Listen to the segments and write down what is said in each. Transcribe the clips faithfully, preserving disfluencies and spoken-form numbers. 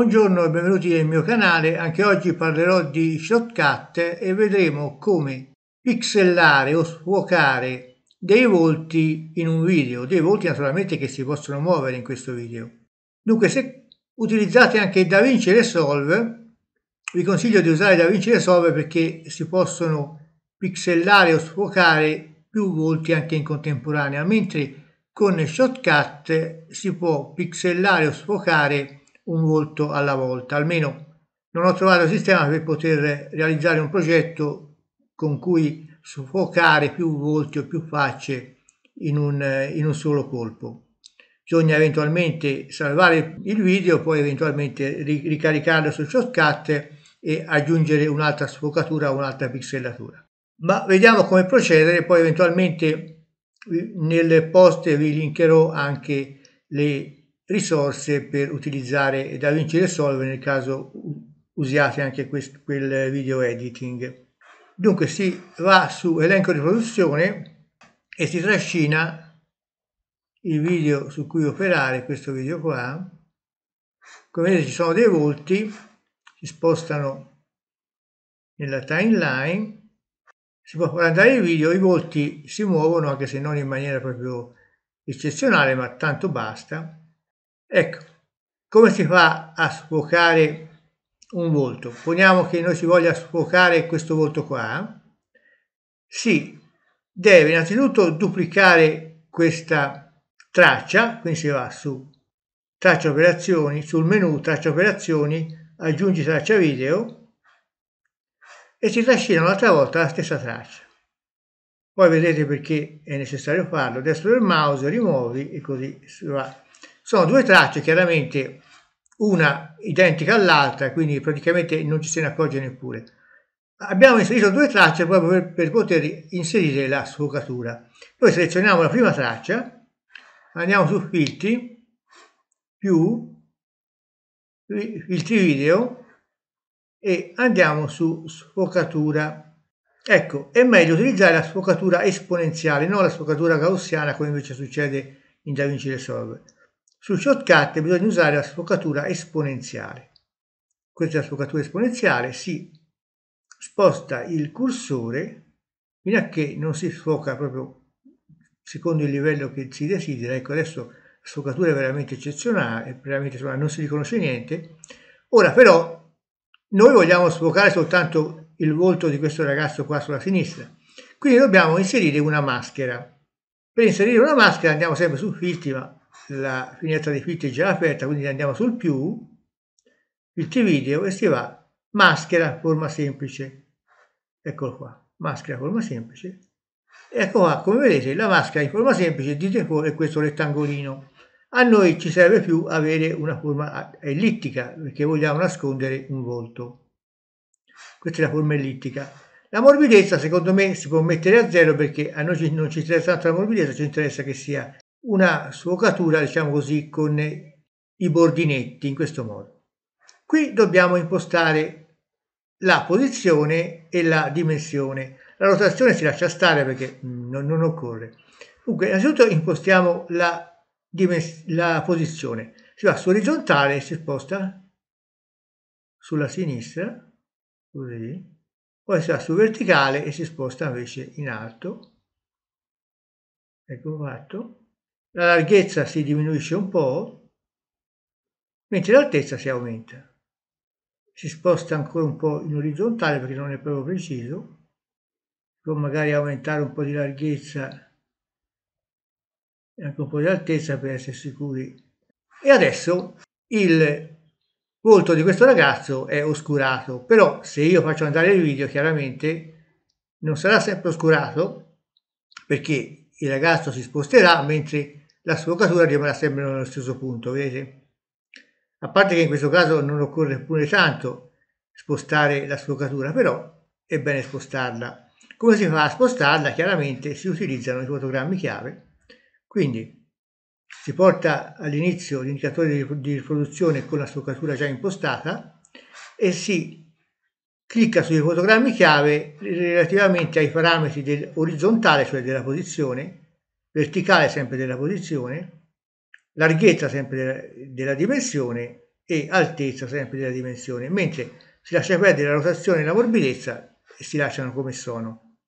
Buongiorno e benvenuti nel mio canale. Anche oggi parlerò di Shotcut e vedremo come pixellare o sfocare dei volti in un video, dei volti naturalmente che si possono muovere in questo video. Dunque, se utilizzate anche DaVinci Resolve, vi consiglio di usare DaVinci Resolve perché si possono pixellare o sfocare più volti anche in contemporanea, mentre con Shotcut si può pixellare o sfocare un volto alla volta. Almeno non ho trovato un sistema per poter realizzare un progetto con cui sfocare più volti o più facce in un, in un solo colpo. Bisogna eventualmente salvare il video, poi eventualmente ricaricarlo su Shotcut e aggiungere un'altra sfocatura o un'altra pixellatura. Ma vediamo come procedere, poi eventualmente nel post vi linkerò anche le risorse per utilizzare DaVinci Resolve nel caso usiate anche questo, quel video editing. Dunque si va su elenco di produzione e si trascina il video su cui operare, questo video qua. Come vedete ci sono dei volti, si spostano nella timeline, si può far andare il video, i volti si muovono anche se non in maniera proprio eccezionale, ma tanto basta. Ecco, come si fa a sfocare un volto? Poniamo che noi si voglia sfocare questo volto qua. Si deve innanzitutto duplicare questa traccia, quindi si va su traccia operazioni, sul menu traccia operazioni, aggiungi traccia video e si trascina un'altra volta la stessa traccia. Poi vedrete perché è necessario farlo. Destro del mouse, rimuovi e così si va. Sono due tracce, chiaramente una identica all'altra, quindi praticamente non ci se ne accorge neppure. Abbiamo inserito due tracce proprio per, per poter inserire la sfocatura. Poi selezioniamo la prima traccia, andiamo su filtri, più, filtri video e andiamo su sfocatura. Ecco, è meglio utilizzare la sfocatura esponenziale, non la sfocatura gaussiana come invece succede in DaVinci Resolve. Su Shotcut bisogna usare la sfocatura esponenziale. Questa è la sfocatura esponenziale, si sposta il cursore fino a che non si sfoca proprio secondo il livello che si desidera. Ecco, adesso la sfocatura è veramente eccezionale, veramente non si riconosce niente. Ora però noi vogliamo sfocare soltanto il volto di questo ragazzo qua sulla sinistra, quindi dobbiamo inserire una maschera. Per inserire una maschera andiamo sempre su filtri, ma la finestra dei filtri è già aperta, quindi andiamo sul più, filtri video e si va maschera forma semplice. Eccolo qua, maschera forma semplice. Ecco qua, come vedete la maschera in forma semplice di default è questo rettangolino. A noi ci serve più avere una forma ellittica perché vogliamo nascondere un volto. Questa è la forma ellittica. La morbidezza secondo me si può mettere a zero perché a noi non ci interessa tanto la morbidezza, ci interessa che sia una sfocatura, diciamo così, con i bordinetti in questo modo. Qui dobbiamo impostare la posizione e la dimensione. La rotazione si lascia stare perché non, non occorre. Dunque, innanzitutto impostiamo la, la posizione. Si va su orizzontale e si sposta sulla sinistra, così. Poi si va su verticale e si sposta invece in alto. Ecco fatto. La larghezza si diminuisce un po', mentre l'altezza si aumenta. Si sposta ancora un po' in orizzontale perché non è proprio preciso. Può magari aumentare un po' di larghezza e anche un po' di altezza per essere sicuri. E adesso il volto di questo ragazzo è oscurato, però se io faccio andare il video chiaramente non sarà sempre oscurato perché il ragazzo si sposterà mentre la sfocatura rimarrà sempre nello stesso punto, vedete? A parte che in questo caso non occorre neppure tanto spostare la sfocatura, però è bene spostarla. Come si fa a spostarla? Chiaramente si utilizzano i fotogrammi chiave, quindi si porta all'inizio l'indicatore di riproduzione con la sfocatura già impostata e si clicca sui fotogrammi chiave relativamente ai parametri del orizzontale, cioè della posizione, verticale sempre della posizione, larghezza sempre della dimensione e altezza sempre della dimensione, mentre si lascia perdere la rotazione e la morbidezza e si lasciano come sono.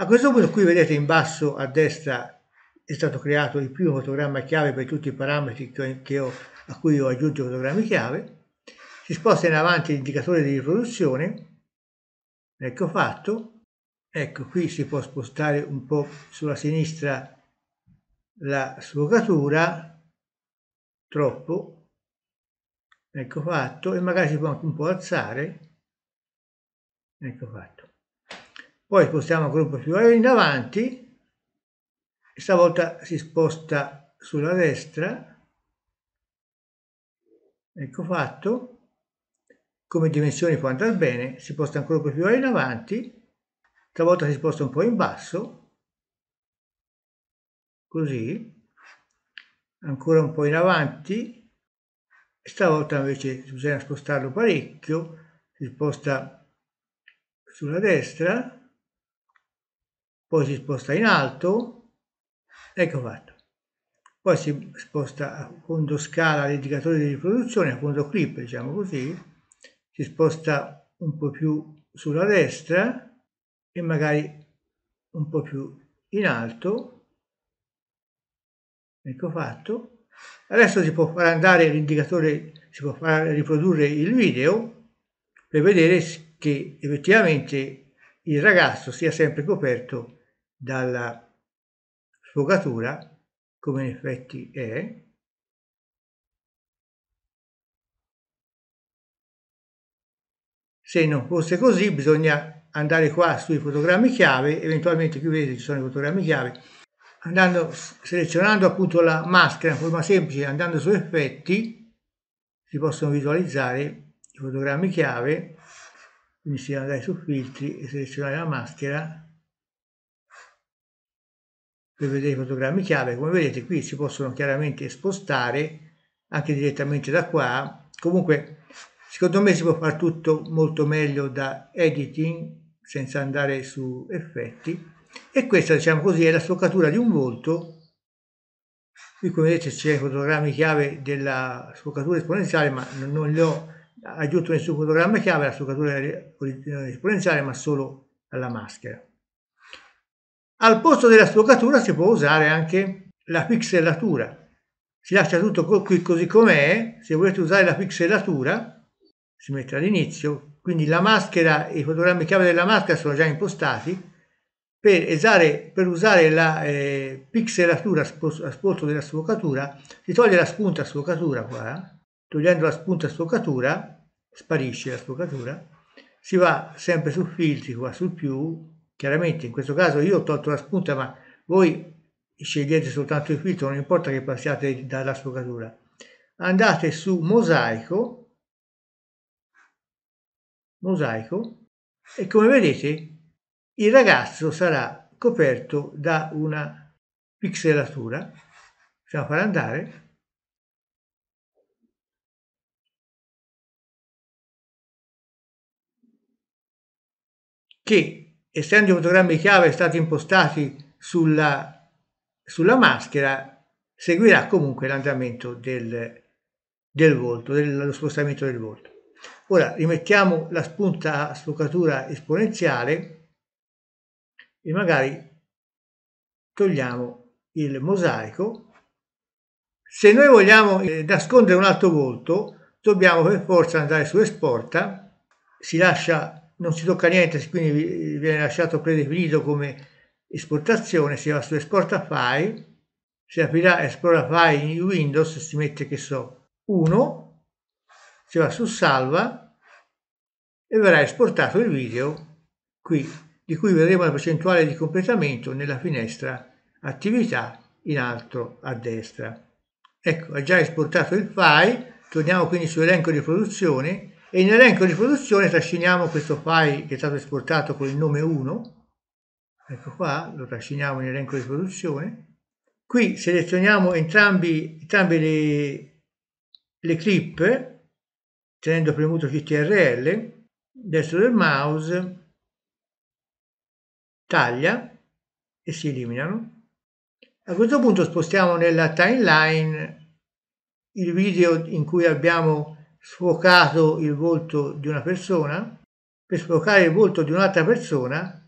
A questo punto qui vedete in basso a destra è stato creato il primo fotogramma chiave per tutti i parametri che ho, che ho, a cui ho aggiunto i fotogrammi chiave. Si sposta in avanti l'indicatore di riproduzione, ecco fatto, ecco qui si può spostare un po' sulla sinistra la sfocatura, troppo, ecco fatto, e magari si può anche un po' alzare, ecco fatto. Poi spostiamo ancora un po' più in avanti, stavolta si sposta sulla destra, ecco fatto. Come dimensioni può andare bene, si sposta ancora un po' più in avanti, stavolta si sposta un po' in basso, così, ancora un po' in avanti, stavolta invece bisogna spostarlo parecchio, si sposta sulla destra, poi si sposta in alto, ecco fatto. Poi si sposta a fondo scala l'indicatore di riproduzione, a fondo clip, diciamo così, si sposta un po' più sulla destra e magari un po' più in alto, ecco fatto. Adesso si può far andare l'indicatore, si può far riprodurre il video per vedere che effettivamente il ragazzo sia sempre coperto dalla sfocatura, come in effetti è. Se non fosse così, bisogna andare qua sui fotogrammi chiave, eventualmente qui vedete ci sono i fotogrammi chiave, andando, selezionando appunto la maschera in forma semplice, andando su effetti, si possono visualizzare i fotogrammi chiave, quindi si deve andare su filtri e selezionare la maschera per vedere i fotogrammi chiave. Come vedete qui si possono chiaramente spostare anche direttamente da qua, comunque. Secondo me si può fare tutto molto meglio da editing senza andare su effetti, e questa, diciamo così, è la sfocatura di un volto. Qui come vedete c'è i fotogrammi chiave della sfocatura esponenziale, ma non le ho aggiunto nessun fotogramma chiave alla sfocatura esponenziale, ma solo alla maschera. Al posto della sfocatura si può usare anche la pixelatura, si lascia tutto qui così com'è. Se volete usare la pixelatura si mette all'inizio, quindi la maschera e i fotogrammi chiave della maschera sono già impostati. Per usare, per usare la eh, pixelatura a posto della sfocatura si toglie la spunta sfocatura qua, togliendo la spunta sfocatura sparisce la sfocatura, si va sempre su filtri qua sul più, chiaramente in questo caso io ho tolto la spunta ma voi scegliete soltanto il filtro, non importa che passiate dalla sfocatura, andate su mosaico mosaico e come vedete il ragazzo sarà coperto da una pixelatura. Possiamo far andare, che essendo i fotogrammi chiave stati impostati sulla, sulla maschera, seguirà comunque l'andamento del, del volto, dello spostamento del volto. Ora rimettiamo la spunta a sfocatura esponenziale e magari togliamo il mosaico. Se noi vogliamo eh, nascondere un altro volto, dobbiamo per forza andare su esporta, si lascia, non si tocca niente, quindi viene lasciato predefinito come esportazione, si va su esporta file, si aprirà esporta file in Windows, si mette che so uno, si va su salva e verrà esportato il video qui, di cui vedremo la percentuale di completamento nella finestra attività in alto a destra. Ecco, ha già esportato il file, torniamo quindi su elenco di produzione e in elenco di produzione trasciniamo questo file che è stato esportato con il nome uno, ecco qua, lo trasciniamo in elenco di produzione, qui selezioniamo entrambi, entrambe le, le clip, tenendo premuto C T R L, destro del mouse, taglia e si eliminano. A questo punto spostiamo nella timeline il video in cui abbiamo sfocato il volto di una persona, per sfocare il volto di un'altra persona,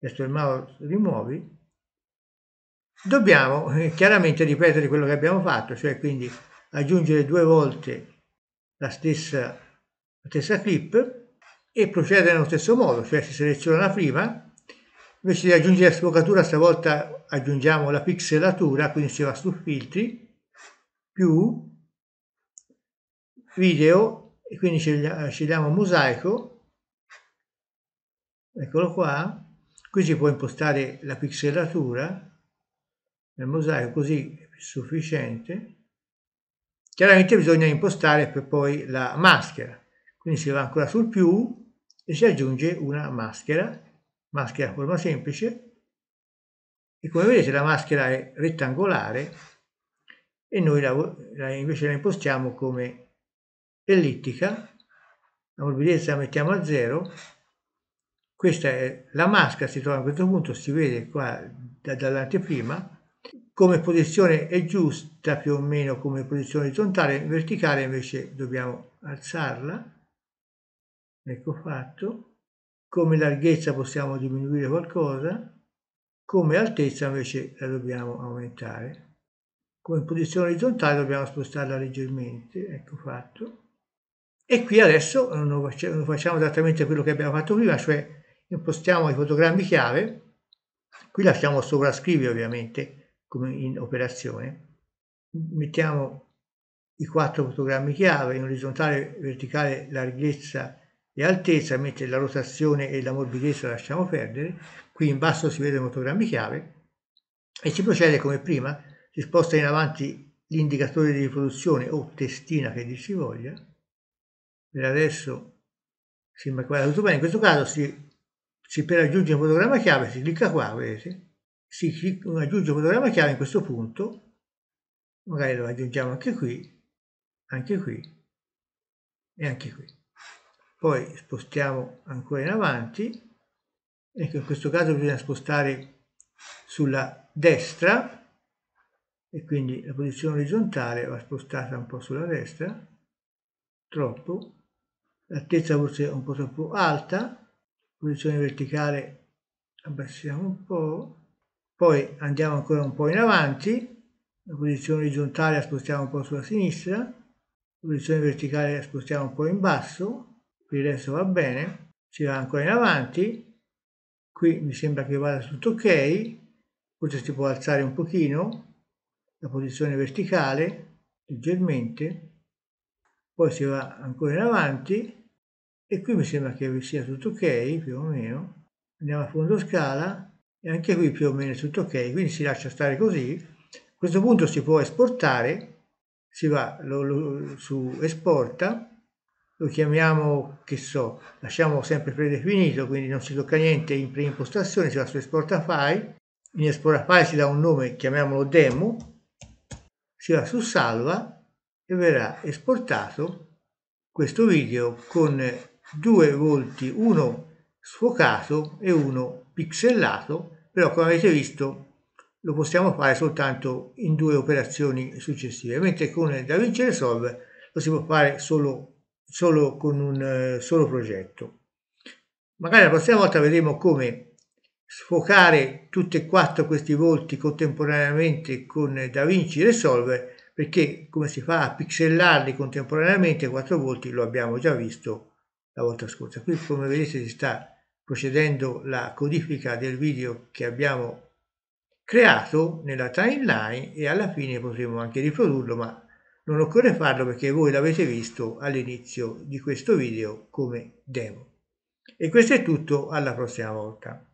adesso il mouse rimuovi, dobbiamo eh, chiaramente ripetere quello che abbiamo fatto, cioè quindi aggiungere due volte la stessa, la stessa clip e procedere nello stesso modo, cioè si seleziona la prima, invece di aggiungere la sfocatura stavolta aggiungiamo la pixelatura, quindi si va su filtri, più video, e quindi scegliamo mosaico, eccolo qua, qui si può impostare la pixelatura nel mosaico, così è sufficiente. Chiaramente bisogna impostare per poi la maschera, quindi si va ancora sul più e si aggiunge una maschera, maschera a forma semplice, e come vedete la maschera è rettangolare e noi la, la, invece la impostiamo come ellittica, la morbidezza la mettiamo a zero, questa è la maschera, si trova a questo punto, si vede qua da, dall'anteprima, come posizione è giusta più o meno come posizione orizzontale, verticale invece dobbiamo alzarla, ecco fatto, come larghezza possiamo diminuire qualcosa, come altezza invece la dobbiamo aumentare, come posizione orizzontale dobbiamo spostarla leggermente, ecco fatto, e qui adesso non facciamo esattamente quello che abbiamo fatto prima, cioè impostiamo i fotogrammi chiave, qui lasciamo sovrascrivi ovviamente, come in operazione, mettiamo i quattro fotogrammi chiave in orizzontale, verticale, larghezza e altezza, mentre la rotazione e la morbidezza la lasciamo perdere, qui in basso si vedono i fotogrammi chiave e si procede come prima, si sposta in avanti l'indicatore di riproduzione o testina che dir si voglia, per adesso sembra quasi tutto bene, in questo caso si, si per aggiungere un fotogramma chiave si clicca qua, vedete? Si aggiunge un fotogramma chiave in questo punto, magari lo aggiungiamo anche qui, anche qui e anche qui. Poi spostiamo ancora in avanti, ecco in questo caso bisogna spostare sulla destra e quindi la posizione orizzontale va spostata un po' sulla destra, troppo, l'altezza forse è un po' troppo alta, posizione verticale abbassiamo un po', poi andiamo ancora un po' in avanti, la posizione orizzontale la spostiamo un po' sulla sinistra, la posizione verticale la spostiamo un po' in basso, qui adesso va bene, si va ancora in avanti, qui mi sembra che vada tutto ok, forse si può alzare un pochino, la posizione verticale, leggermente, poi si va ancora in avanti, e qui mi sembra che sia tutto ok, più o meno, andiamo a fondo scala, e anche qui più o meno è tutto ok, quindi si lascia stare così. A questo punto si può esportare, si va lo, lo, su esporta, lo chiamiamo, che so, lasciamo sempre predefinito, quindi non si tocca niente in preimpostazione, si va su esporta file, in esporta file si dà un nome, chiamiamolo demo, si va su salva e verrà esportato questo video con due volti, uno sfocato e uno pixelato, però come avete visto lo possiamo fare soltanto in due operazioni successive, mentre con DaVinci Resolve lo si può fare solo, solo con un eh, solo progetto. Magari la prossima volta vedremo come sfocare tutti e quattro questi volti contemporaneamente con DaVinci Resolve, perché come si fa a pixellarli contemporaneamente quattro volti lo abbiamo già visto la volta scorsa. Qui come vedete si sta procedendo la codifica del video che abbiamo creato nella timeline e alla fine potremo anche riprodurlo, ma non occorre farlo perché voi l'avete visto all'inizio di questo video come demo. E questo è tutto, alla prossima volta.